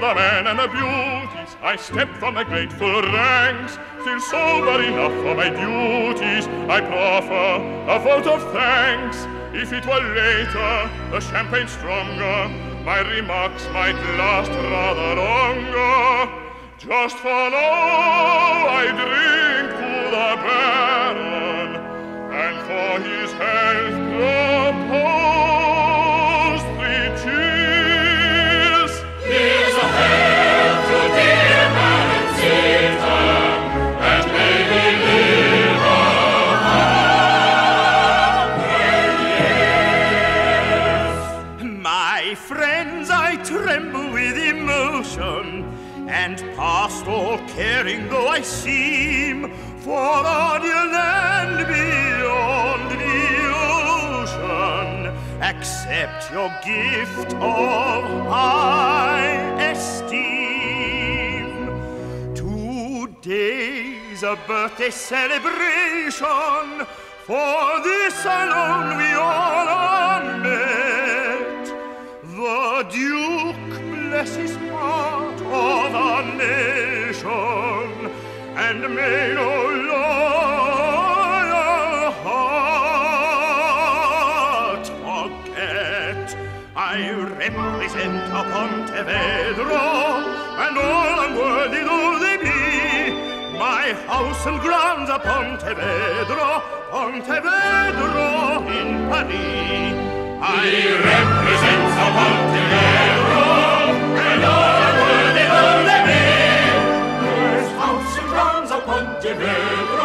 for the men and the beauties. I step from the grateful ranks, still sober enough for my duties. I proffer a vote of thanks. If it were later, the champagne stronger, my remarks might last rather longer. Just for now I drink to the Baron, and for his health propose 3 cheers. Here's a hail to dear Baron Zita, and may he live a hundred years. My friends, I tremble with emotion, and past all caring though I seem, for on your land beyond the ocean, accept your gift of high esteem. 2 days of birthday celebration, for this alone we all are met. The Duke blesses heart of our nation, and may no loyal heart forget. I represent a Pontevedra, and all unworthy though they be, my house and grounds are Pontevedra, Pontevedra in Paris. I represent a Pontevedra, and all the world they be, there's house and grounds upon Pontevedra.